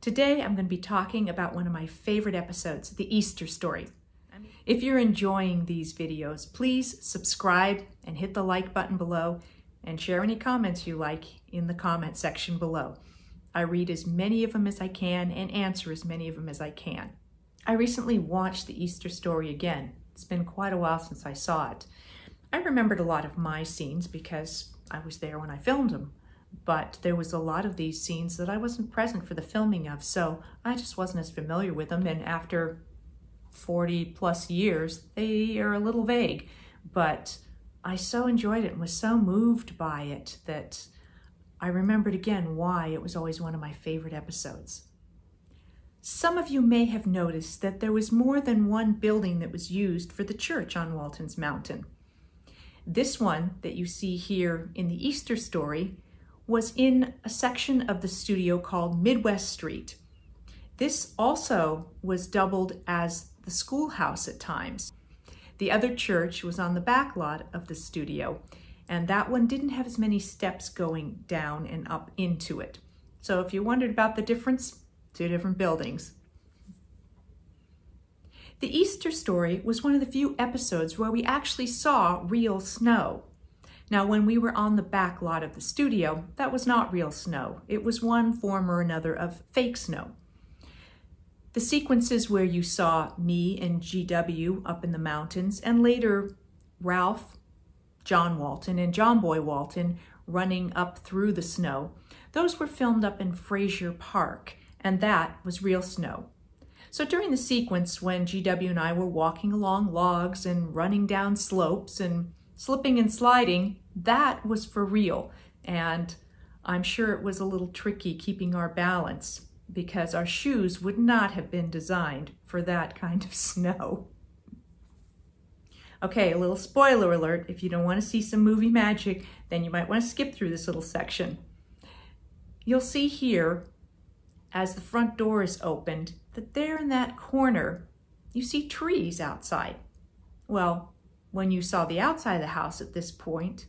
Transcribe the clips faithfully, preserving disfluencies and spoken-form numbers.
Today, I'm going to be talking about one of my favorite episodes, The Easter Story. If you're enjoying these videos, please subscribe and hit the like button below and share any comments you like in the comment section below. I read as many of them as I can and answer as many of them as I can. I recently watched The Easter Story again. It's been quite a while since I saw it. I remembered a lot of my scenes because I was there when I filmed them, but there was a lot of these scenes that I wasn't present for the filming of, so I just wasn't as familiar with them, and after forty plus years, they are a little vague, but I so enjoyed it and was so moved by it that I remembered again why it was always one of my favorite episodes. Some of you may have noticed that there was more than one building that was used for the church on Walton's Mountain. This one that you see here in the Easter Story was in a section of the studio called Midwest Street. This also was doubled as the schoolhouse at times. The other church was on the back lot of the studio, and that one didn't have as many steps going down and up into it. So if you wondered about the difference, two different buildings. The Easter Story was one of the few episodes where we actually saw real snow. Now, when we were on the back lot of the studio, that was not real snow. It was one form or another of fake snow. The sequences where you saw me and G W up in the mountains, and later Ralph, John Walton and John Boy Walton running up through the snow. Those were filmed up in Fraser Park, and that was real snow. So during the sequence when G W and I were walking along logs and running down slopes and slipping and sliding, that was for real. And I'm sure it was a little tricky keeping our balance because our shoes would not have been designed for that kind of snow. Okay, a little spoiler alert. If you don't want to see some movie magic, then you might want to skip through this little section. You'll see here, as the front door is opened, that there in that corner, you see trees outside. Well, when you saw the outside of the house at this point,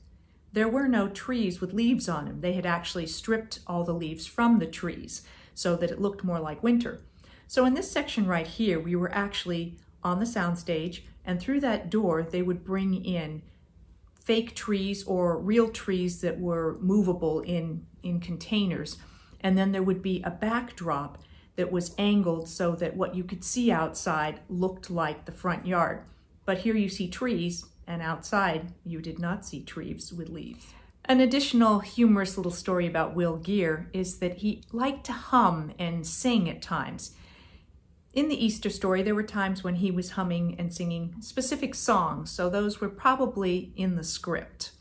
there were no trees with leaves on them. They had actually stripped all the leaves from the trees so that it looked more like winter. So in this section right here, we were actually on the soundstage, and through that door, they would bring in fake trees or real trees that were movable in, in containers. And then there would be a backdrop that was angled so that what you could see outside looked like the front yard. But here you see trees, and outside you did not see trees with leaves. An additional humorous little story about Will Geer is that he liked to hum and sing at times. In the Easter Story, there were times when he was humming and singing specific songs, so those were probably in the script.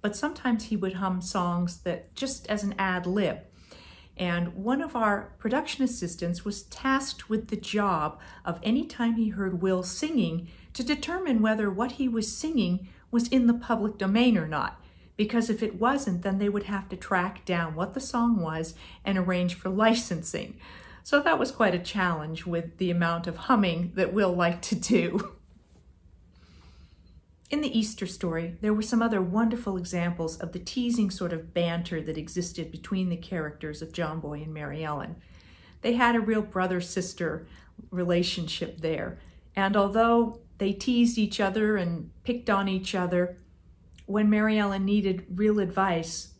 But sometimes he would hum songs that just as an ad lib. And one of our production assistants was tasked with the job of any time he heard Will singing to determine whether what he was singing was in the public domain or not. Because if it wasn't, then they would have to track down what the song was and arrange for licensing. So that was quite a challenge with the amount of humming that Will liked to do. In the Easter Story, there were some other wonderful examples of the teasing sort of banter that existed between the characters of John Boy and Mary Ellen. They had a real brother-sister relationship there. And although they teased each other and picked on each other, when Mary Ellen needed real advice,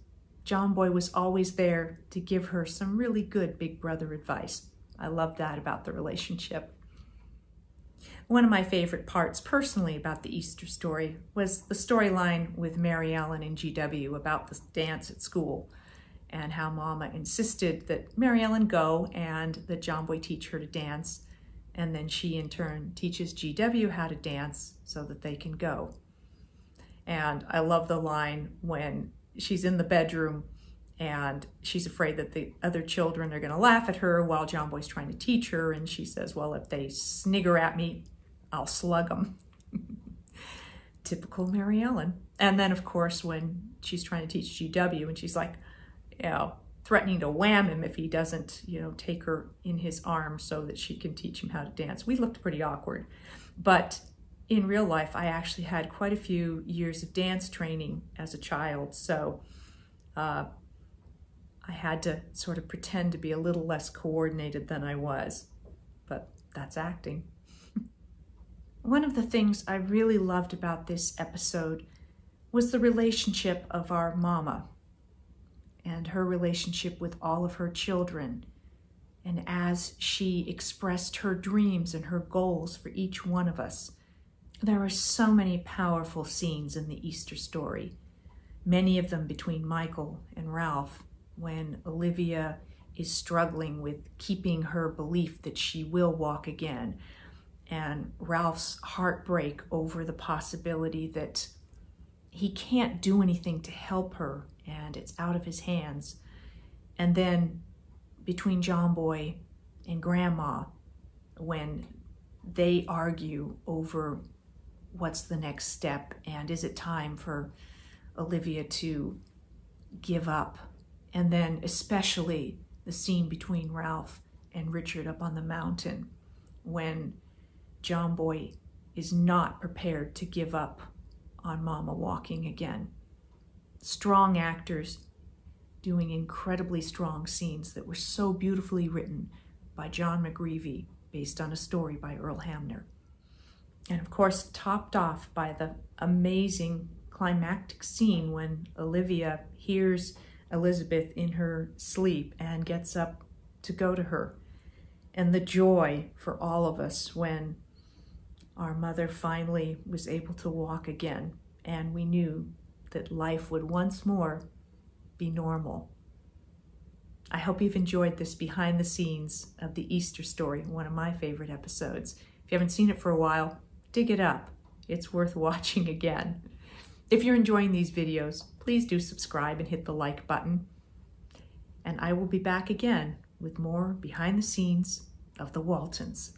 John Boy was always there to give her some really good big brother advice. I love that about the relationship. One of my favorite parts personally about the Easter Story was the storyline with Mary Ellen and G W about the dance at school and how Mama insisted that Mary Ellen go and that John Boy teach her to dance, and then she in turn teaches G W how to dance so that they can go. And I love the line when she's in the bedroom and she's afraid that the other children are going to laugh at her while John Boy's trying to teach her. And she says, well, if they snigger at me, I'll slug them. Typical Mary Ellen. And then, of course, when she's trying to teach G W and she's like, you know, threatening to wham him if he doesn't, you know, take her in his arms so that she can teach him how to dance. We looked pretty awkward. But in real life, I actually had quite a few years of dance training as a child. So uh, I had to sort of pretend to be a little less coordinated than I was, but that's acting. One of the things I really loved about this episode was the relationship of our mama and her relationship with all of her children. And as she expressed her dreams and her goals for each one of us, there are so many powerful scenes in the Easter story, many of them between Michael and Ralph, when Olivia is struggling with keeping her belief that she will walk again, and Ralph's heartbreak over the possibility that he can't do anything to help her and it's out of his hands. And then between John Boy and Grandma, when they argue over what's the next step and is it time for Olivia to give up. And then especially the scene between Ralph and Richard up on the mountain, when John Boy is not prepared to give up on Mama walking again. Strong actors doing incredibly strong scenes that were so beautifully written by John McGreevy, based on a story by Earl Hamner. And of course, topped off by the amazing climactic scene when Olivia hears Elizabeth in her sleep and gets up to go to her. And the joy for all of us when our mother finally was able to walk again, and we knew that life would once more be normal. I hope you've enjoyed this behind the scenes of the Easter story, one of my favorite episodes. If you haven't seen it for a while, dig it up. It's worth watching again. If you're enjoying these videos, please do subscribe and hit the like button. And I will be back again with more behind the scenes of the Waltons.